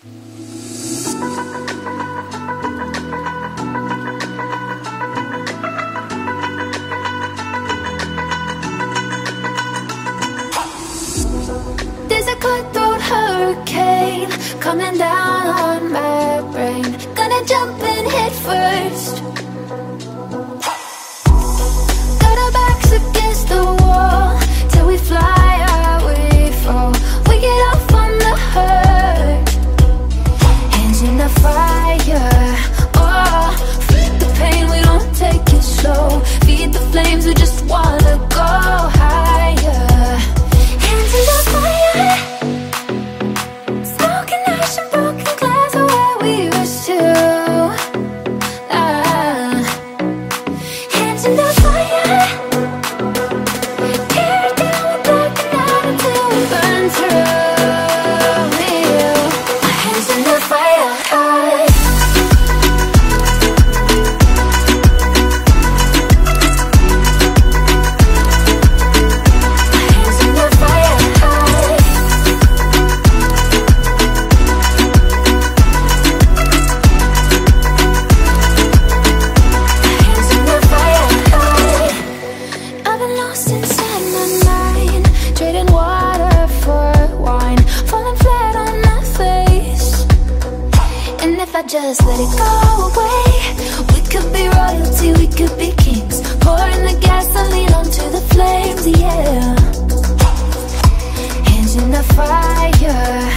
There's a cutthroat hurricane coming down on my brain. Gonna jump in head first. Got our backs against the wall till we fly or we fall. We get off on the hurt. Hands in the fire, oh, feed the pain, we don't take it slow. Feed the flames, we just wanna go higher. Hands in the fire, smoke and ash and broken glass are where we rush to. Hands in the fire, tear it down, we're blacking out until we burn through you. My hands in the fire, my hands in the fire, my hands in the fire. I've been lost inside my mind, trading water for wine, falling flat on my face. And if I just let it go away, we could be royalty, we could be kings, pouring the gasoline onto the flames, yeah. Hands in the fire,